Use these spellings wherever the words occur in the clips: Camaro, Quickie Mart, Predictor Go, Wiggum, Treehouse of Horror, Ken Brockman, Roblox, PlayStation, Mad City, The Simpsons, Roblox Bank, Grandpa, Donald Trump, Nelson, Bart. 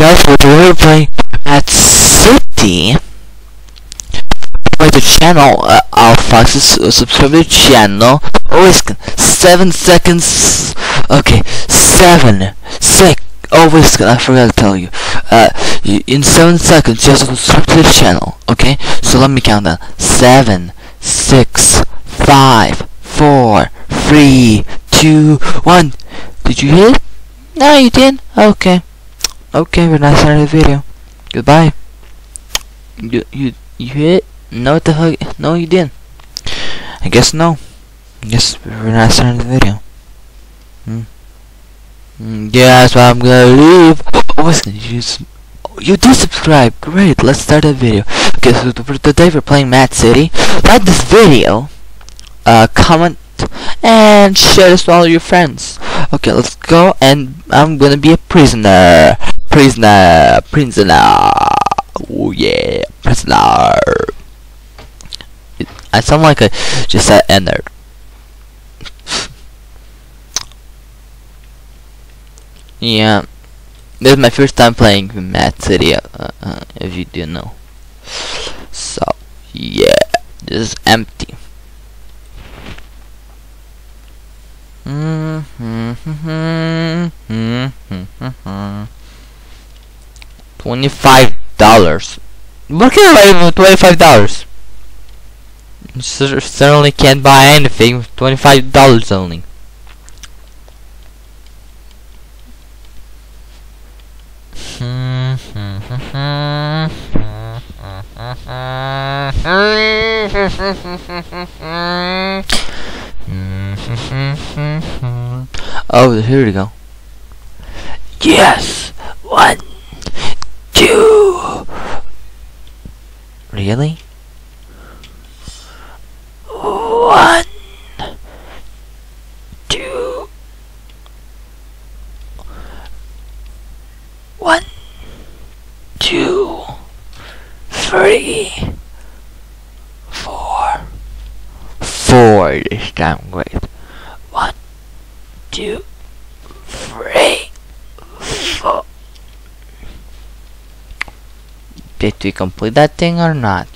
guys, we're going to play Mad City. By the channel, our Fox is subscribe to the channel. Always 7 seconds. Okay, 7, 6. Always, I forgot to tell you. In 7 seconds, just subscribe to the channel. Okay, so let me count down: 7, 6, 5, 4, 3, 2, 1. Did you hear it? No, you didn't. Okay. Okay, we're not starting the video. Goodbye. You hit? No, what the heck? No, you didn't. I guess no. I guess we're not starting the video. Yeah, that's why I'm gonna leave. You did subscribe. Great. Let's start the video. Okay, so today we're playing Mad City. Like this video. Comment and share this to all your friends. Okay, let's go. And I'm gonna be a prisoner. Prisoner. Oh yeah, prisoner. I sound like I just said a nerd. Yeah, this is my first time playing Mad City. If you didn't know. So yeah, this is empty. $25. What can I buy with $25? Certainly can't buy anything with $25 only. Oh, here we go. Yes! 1, 2. Really? 1, 2, 3, 4, 4 this time. Great. 1, 2, 3, 4. Did we complete that thing or not?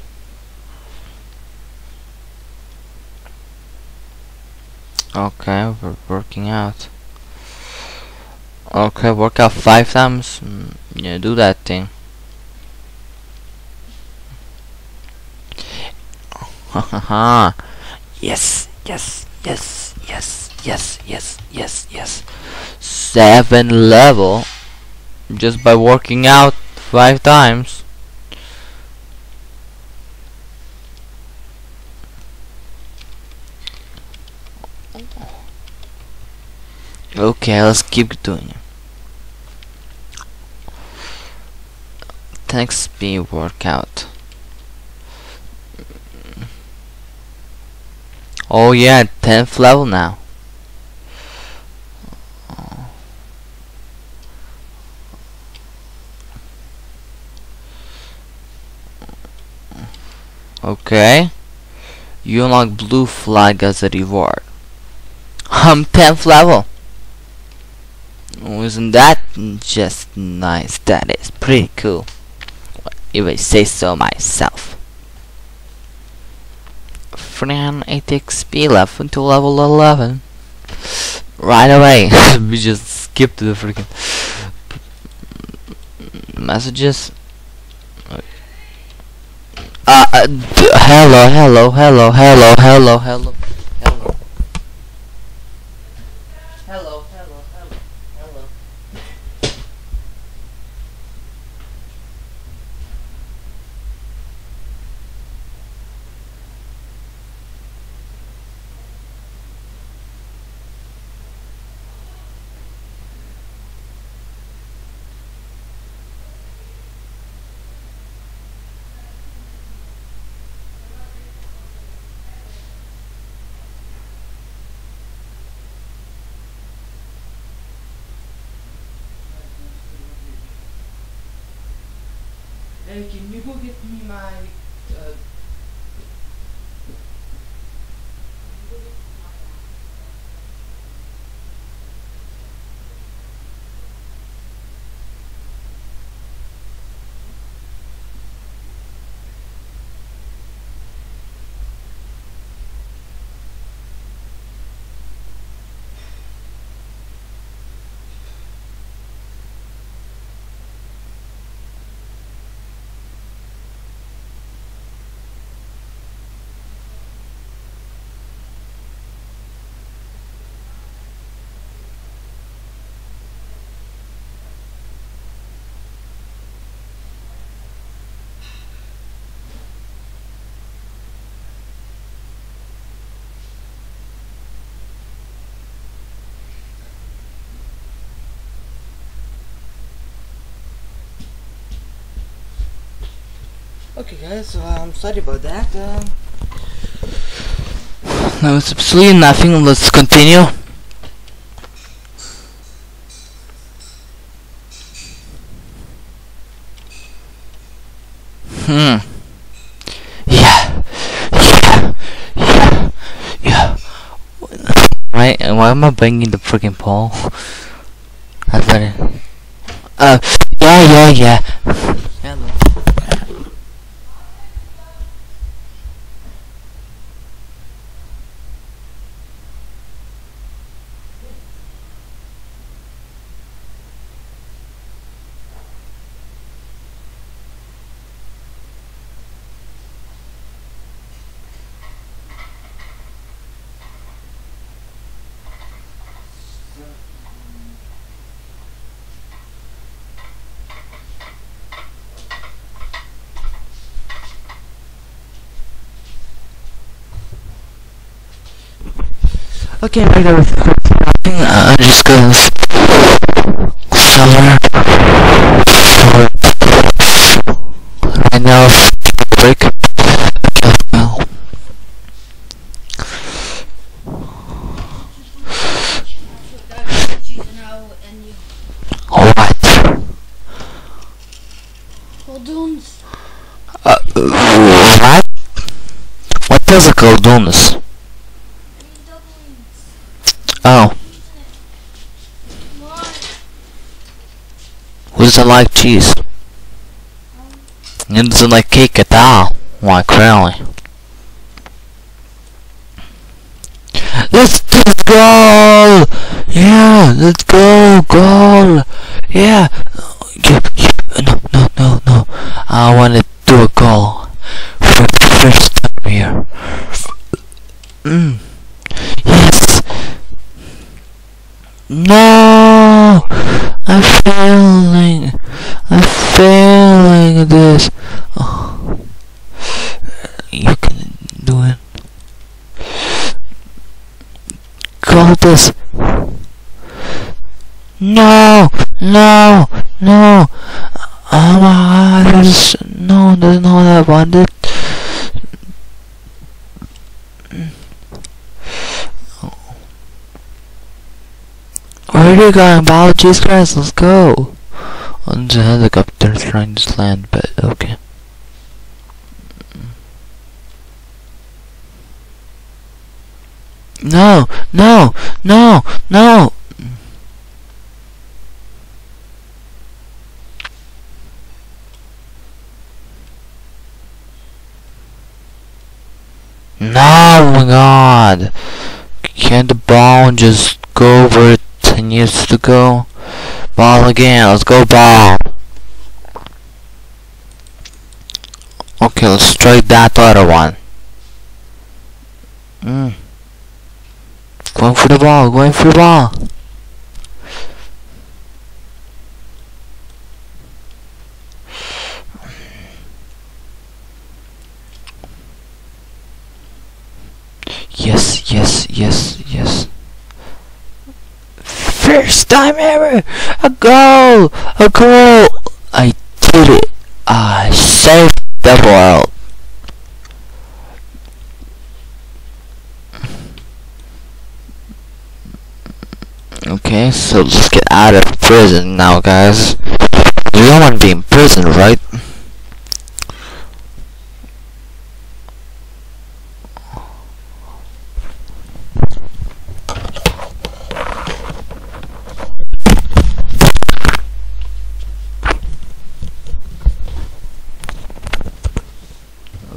Okay, we're working out. Okay, work out 5 times. Yeah, do that thing. Haha. Yes. 7th level just by working out 5 times. Okay, let's keep doing it. Thanks, be workout. Oh yeah, 10th level now. Okay. You unlock blue flag as a reward. I'm 10th level. Isn't that just nice? That is pretty cool. If I say so myself. For now, 8 XP left until level 11. Right away. We just skipped the freaking messages. Hello. Hey, can you go get me my Okay guys, so I'm sorry about that. No, it's absolutely nothing. Let's continue. Why am I banging the freaking pole? That's better. Hello. Okay, I'm right there with nothing. I just go somewhere. Right now, break. Okay, well. Alright. Coldoons. What? What is a coldoons? Oh. Who doesn't like cheese? Who doesn't like cake at all? Like really? Let's go! Yeah, let's go! Goal! Yeah! No. I want to do a goal. For the first time here. No, I'm failing this. Oh. You can do it. Call this. No. No, that's not what I wanted. Where are you going, biology guys? Let's go! On the helicopter trying to land, but okay. No! No, my god! Can't the ball just go over it? 10 years to go. Ball again. Let's go ball. Okay, let's try that other one. Going for the ball. Yes. First time ever! A goal! I did it! I saved the world! Okay, so let's get out of prison now, guys. You don't want to be in prison, right?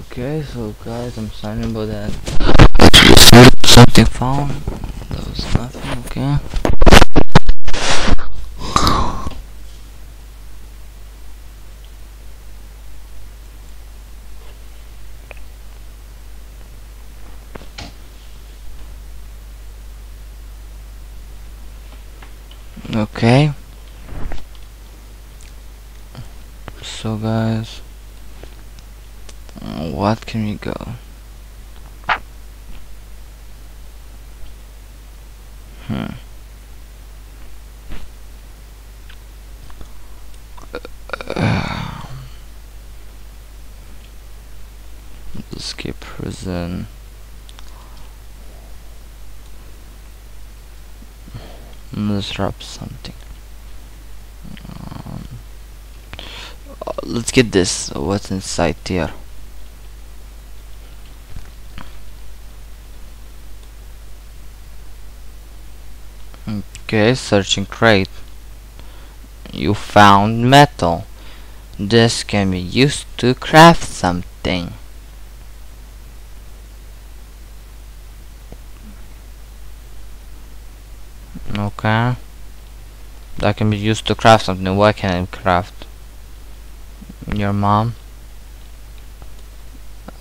Okay, so guys, I'm sorry about that. Something found. That was nothing, okay. Okay. So guys, what can we go? was let's drop something. Let's get this. What's inside here? Okay, searching crate. You found metal. This can be used to craft something. Okay. That can be used to craft something. What can I craft? Your mom.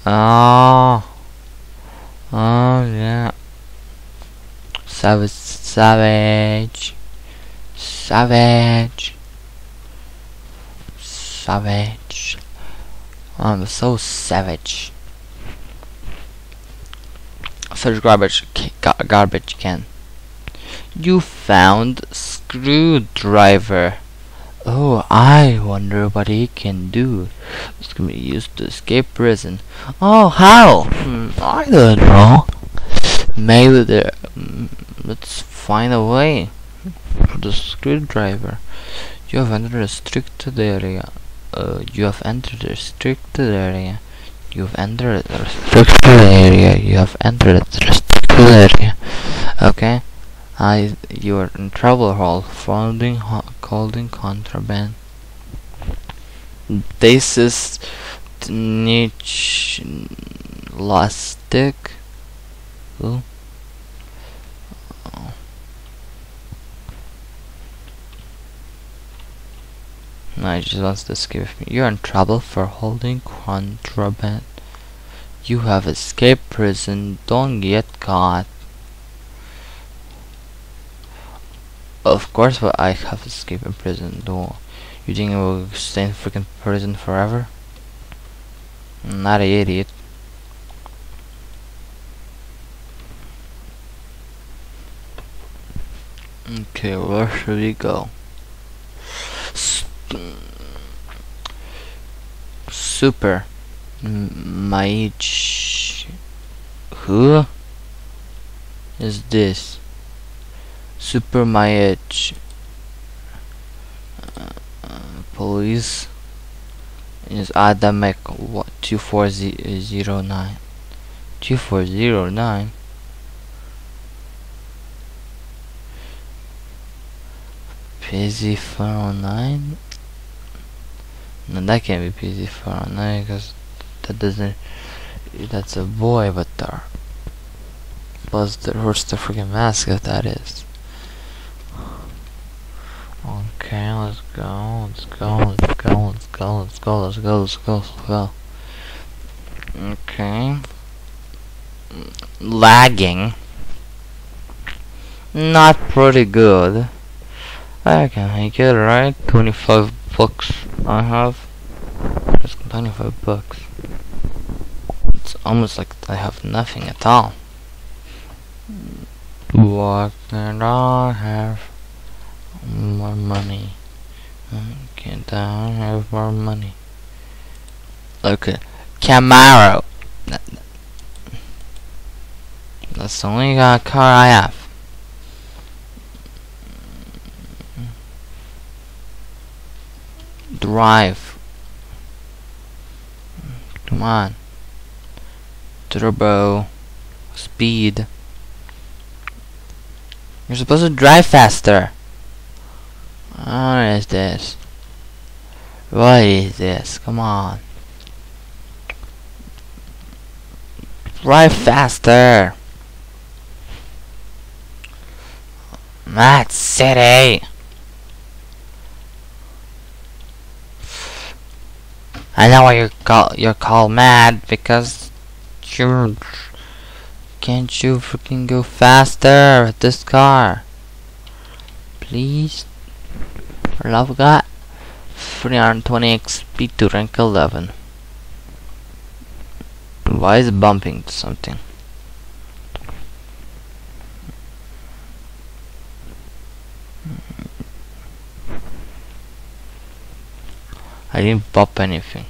Oh. Oh yeah. Savage. I'm so savage. Search garbage can. You found screwdriver. Oh, I wonder what he can do. This can be used to escape prison. Oh, how? I don't know. Maybe there. Let's find a way. For the screwdriver. You have entered a restricted area. You have entered a restricted area. Okay. You are in trouble hall. Holding contraband. This is niche elastic. Oh. I just lost this game with me. You're in trouble for holding contraband. You have escaped prison. Don't get caught. Of course, but I have escaped in prison. Though, you think I will stay in freaking prison forever? Not an idiot. Okay, where should we go? Super Maich. Who is this? Super Maich. Police is Adamek. What? 2409. 2409. PZ409. No, that can't be PZ409 because that doesn't. That's a boy avatar. Plus, where's the freaking mask if that is? Okay, let's go. Okay. Lagging. Not pretty good. I can make it, right? 25 bucks I have. Just 25 bucks. It's almost like I have nothing at all. What did I have? More money. Okay, I have more money. Okay. Camaro. That's the only car I have. Drive. Come on. Turbo. Speed. You're supposed to drive faster. What is this? What is this? Come on. Drive faster. Mad City. I know why you're called mad, because you can't you freaking go faster with this car? Please, for love of God. 320 XP to rank 11. Why is it bumping to something? I didn't pop anything.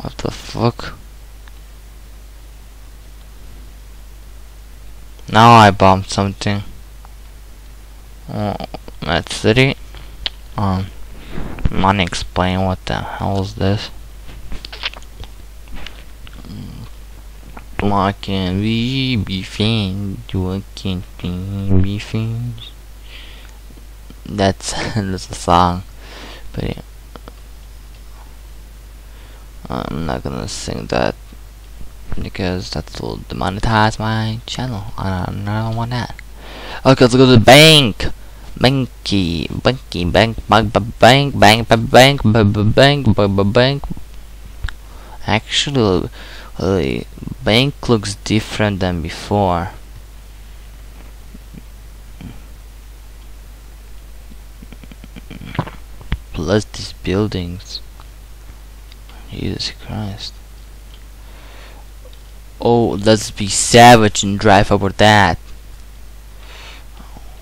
What the fuck? Now I bombed something. Mad City. I'm gonna explain what the hell is this. Blocking be fiend, working be fiend. That's a song, but yeah. I'm not gonna sing that because that will demonetize my channel, and I don't want that. Okay, let's go to the bank. Banky, banky, bank, bank, bank, bank, bank, bank, bank, bank. Actually, the bank looks different than before. Plus these buildings. Jesus Christ. Oh, let's be savage and drive over that.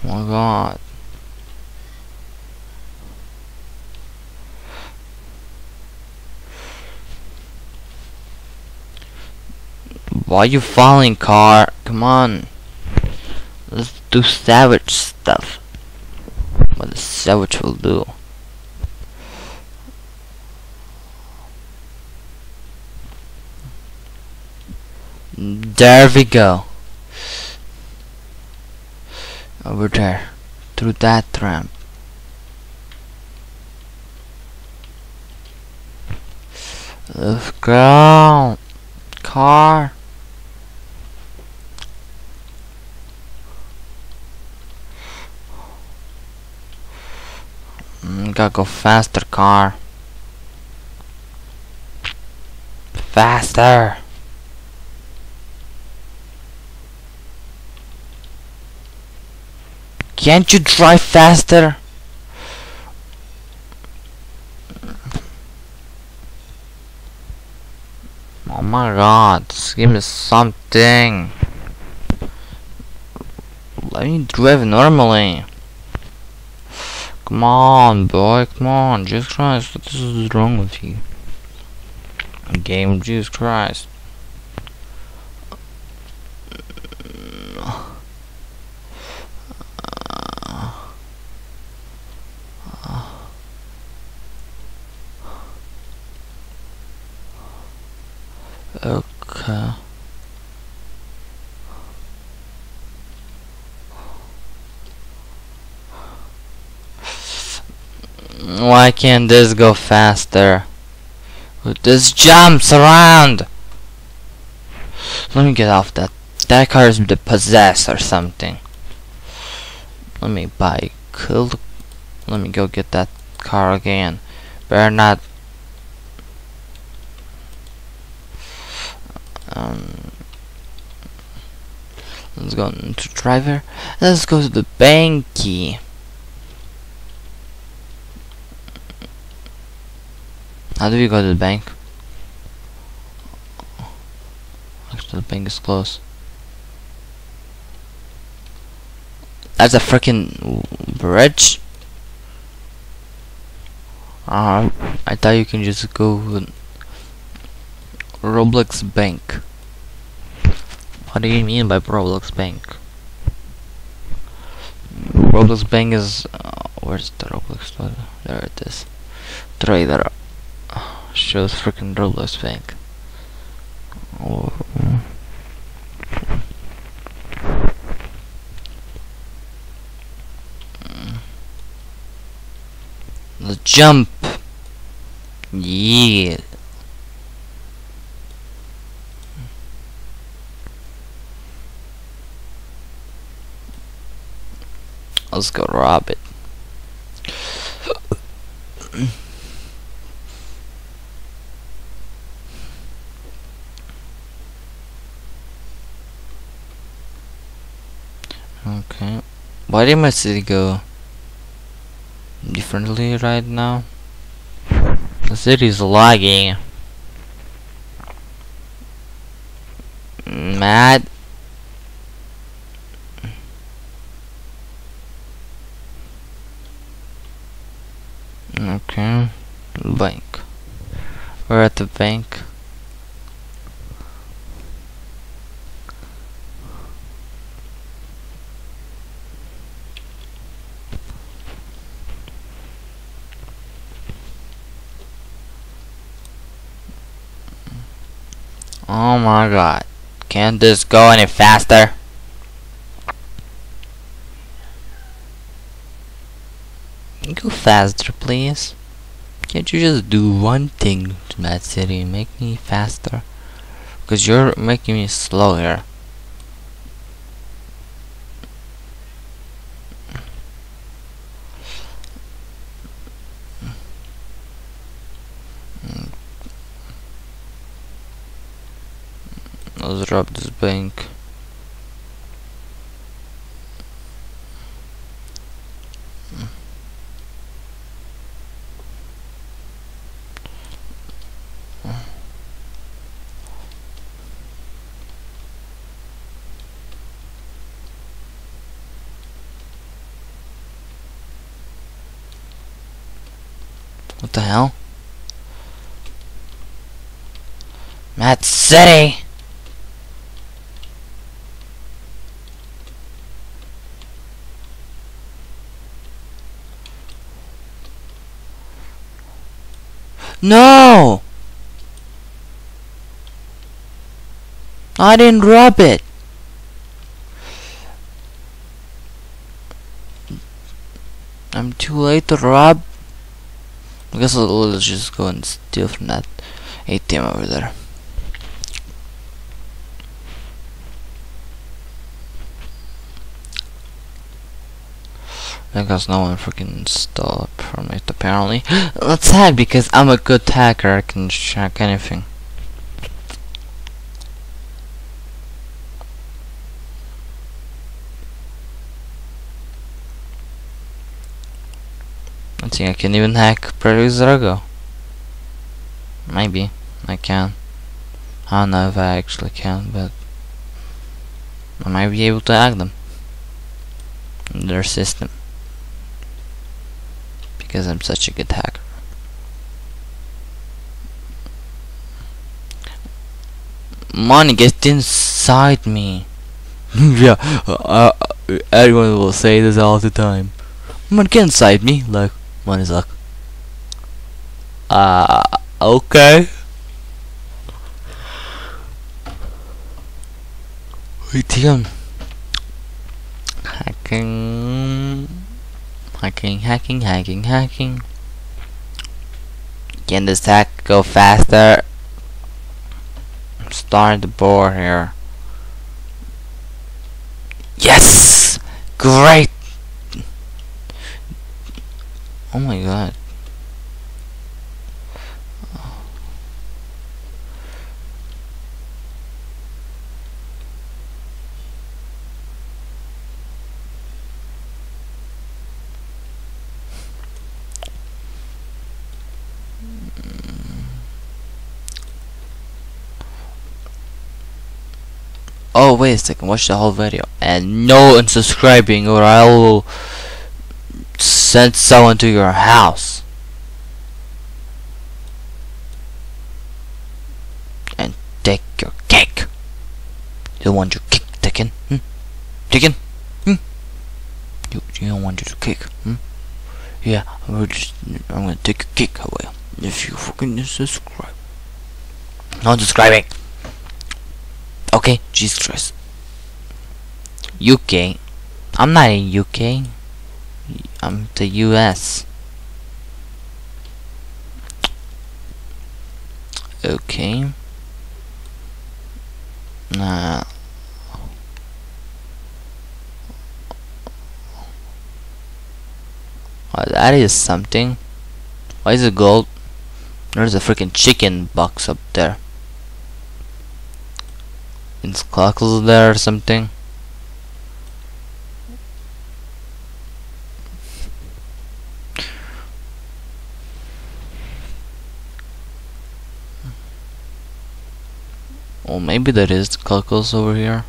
Oh my god. Why are you falling, car? Come on. Let's do savage stuff. What the savage will do. There we go. Over there. Through that ramp. Let's go. Car. Gotta go faster, car. Faster. Can't you drive faster? Oh my god, this game is something. Let me drive normally. Come on, boy, come on, Jesus Christ, what is wrong with you? Game, Jesus Christ. Okay. Why can't this go faster? This jumps around! Let me get off that. That car is possessed or something. Let me buy. Let me go get that car again. Better not. Let's go to driver. Let's go to the banky. How do we go to the bank? Actually, the bank is closed. That's a freaking bridge. I thought you can just go with Roblox Bank. What do you mean by Roblox Bank? Roblox Bank is where's the Roblox? There it is. Trader. Shows freaking Roblox Bank. Oh. Let's jump. Yeah. Let's go rob it. Okay, why did my city go differently right now? The city is lagging. Mad. Okay, bank. We're at the bank. Oh my god. Can't this go any faster? Go faster, please. Can't you just do one thing, Mad City? Make me faster. Because you're making me slow here. Let's rob this bank. What the hell? Mad City! No! I didn't rob it! I'm too late to rob. I guess let's just go and steal from that ATM over there. Because no one freaking stole from it apparently. Let's hack, because I'm a good hacker. I can check anything. I think I can even hack Predictor Go. Maybe I can. I don't know if I actually can, but I might be able to hack them in their system. Because I'm such a good hacker. Money gets inside me. Yeah, everyone will say this all the time. Money gets inside me, like money's luck. Okay. ATM. Hacking. Can this hack go faster? Start the board here. Yes! Great! Oh my god. Oh wait a second, watch the whole video and no unsubscribing or I will send someone to your house and take your cake. You want your cake taken? Hmm? Taken? Hmm? You don't want your cake? Hmm? Yeah, I'm gonna take your cake away if you fucking subscribe. Not subscribing. Okay, Jesus Christ. UK. I'm not in UK. I'm the US. Okay. Nah. Oh, that is something. Why is it gold? There's a freaking chicken box up there. It's cockles there or something. Well, maybe there is cockles over here.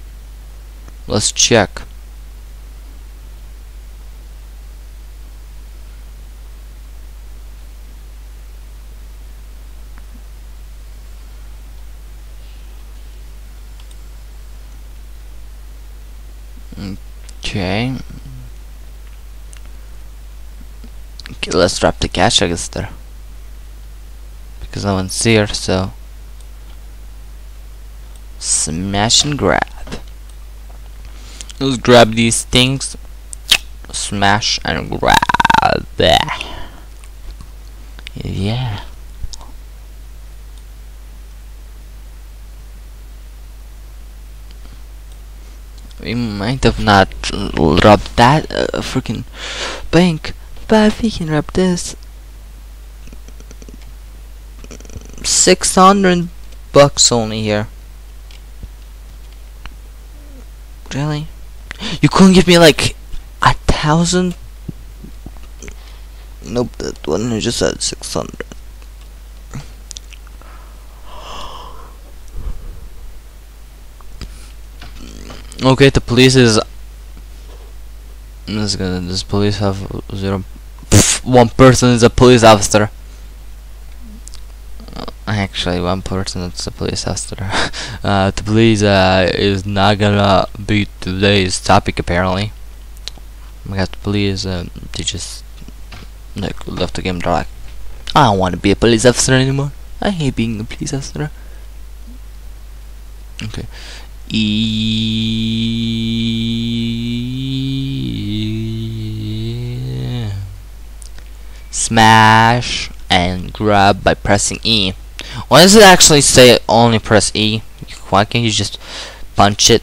Let's check. Okay. Let's drop the cash register because no one's here, so smash and grab. Let's grab these things, smash and grab. Yeah. We might have not robbed that freaking bank, but we can rob this. 600 bucks only here. Really? You couldn't give me like 1,000? Nope, that one you just said 600. Okay, the police is. This police have zero. One person is a police officer. Actually, one person is a police officer. The police is not gonna be today's topic apparently. Oh my God, the police they just like left the game. They're like, I don't want to be a police officer anymore. I hate being a police officer. Okay. Smash and grab by pressing E. Why does it actually say only press E? Why can't you just punch it?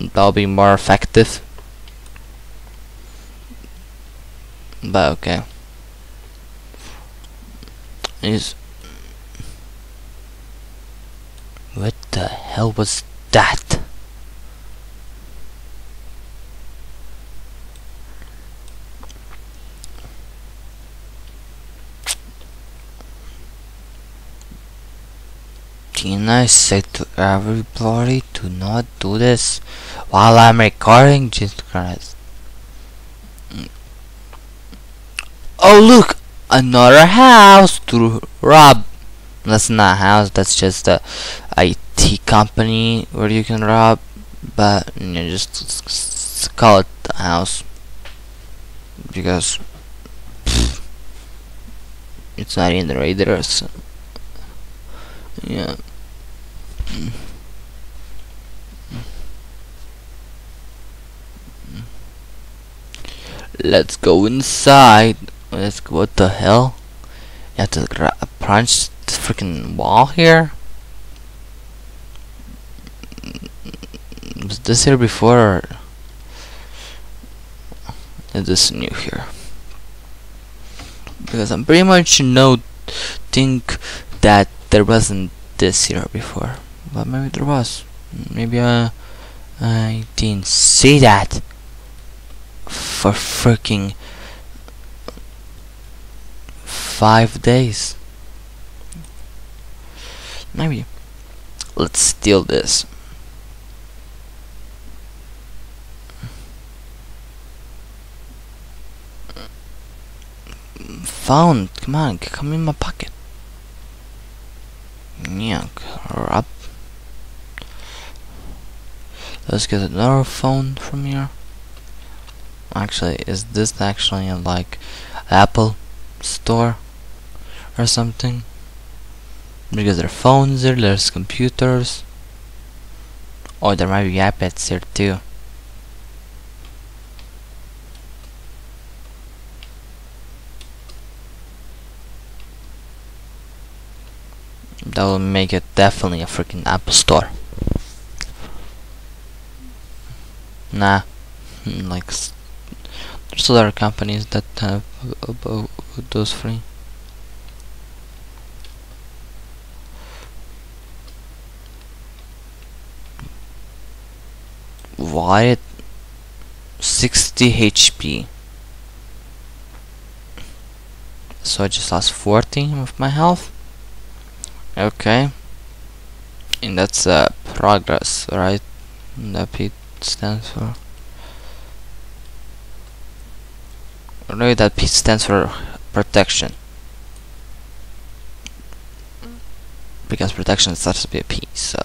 That'll be more effective. But okay. Is what the hell was that? Can I say to everybody to not do this while I'm recording? Jesus Christ. Oh look! Another house to rob. That's not a house, that's just a IT company where you can rob, but you know, just call it a house because pff, it's not in the raiders. So. Yeah. Let's go inside. Let's go, what the hell? You have to punch the freaking wall here. Was this here before? Or is this new here? Because I'm pretty much no think that there wasn't this here before, but maybe there was. Maybe I didn't see that. For freaking 5 days. Maybe. Let's steal this. Found. Come on, come in my pocket. Yeah, crap. Let's get another phone from here. Actually, is this actually a, like Apple store or something? Because there are phones here, there's computers. Oh, there might be iPads here too. That will make it definitely a freaking Apple store. Nah, like there's other companies that have those free. Why 60 HP? So I just lost 40 of my health. Okay, and that's progress, right? That P stands for. No, that P stands for protection, because protection starts to be a P. So,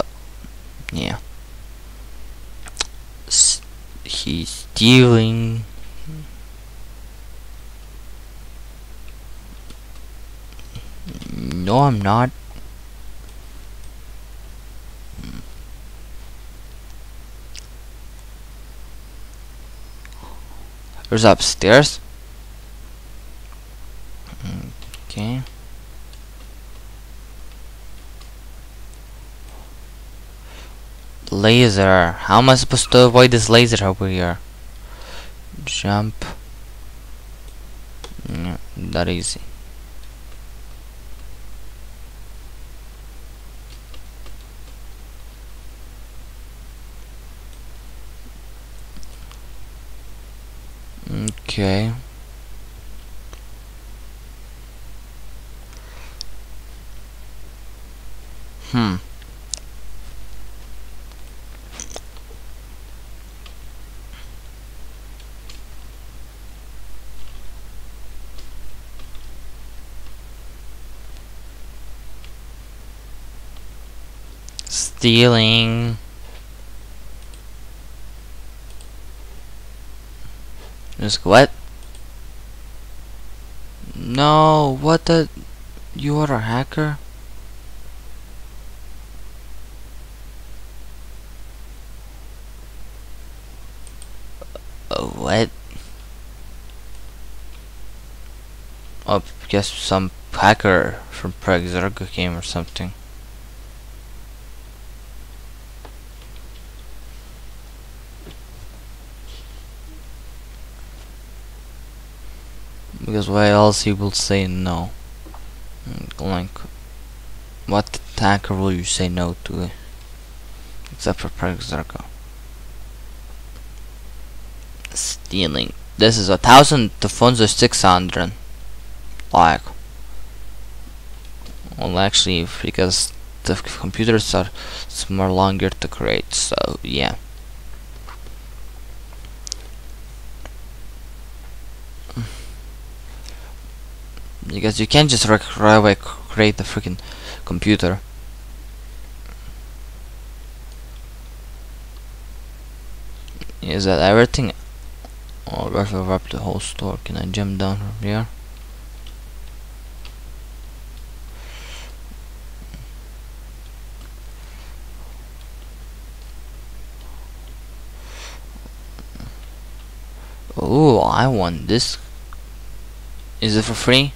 yeah, he's stealing. No, I'm not. There's upstairs. Okay. Laser. How am I supposed to avoid this laser over here? Jump. No, not easy. Okay. Stealing. Just what? No, what the? You are a hacker? What? Oh, just some hacker from Predictor Go game or something. Because why else he will say no? Like, what attacker will you say no to? Except for Predictor Go. Stealing. This is 1,000. The phones are 600. Like, well, actually, because the computers are more longer to create. So yeah. Because you can't just right away create the freaking computer. Is that everything? Or wrap up the whole store? Can I jump down from here? Oh, I want this. Is it for free?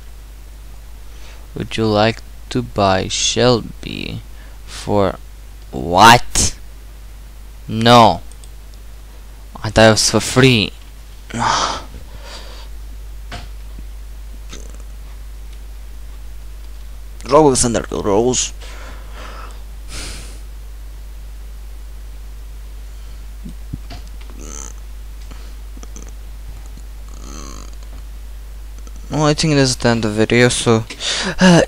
Would you like to buy Shelby for what? No. I thought it was for free. Roblox under the rules. Well, I think that's the end of the video, so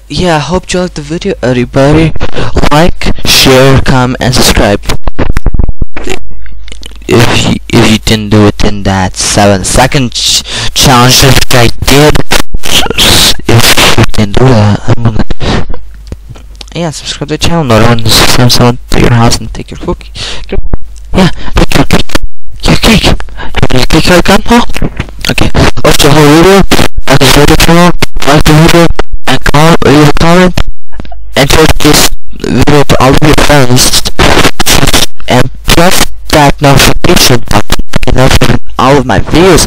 yeah, I hope you liked the video, everybody. Like, share, comment, and subscribe. If you didn't do it in that 7-second challenge that I did, if you didn't do that, I'm gonna, yeah, subscribe to the channel, not only subscribe someone to your house and take your cookie. Yeah, take your cake. Your cake. Your cake icon, huh? Okay, watch the whole video. Like the channel, like the video, and leave a comment, and share this video to all of your friends, and press that notification button, and then all of my videos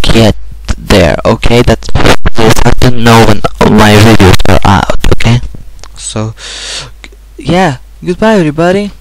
get there, okay? That's just have to know when my videos are out, okay? So, yeah, goodbye everybody.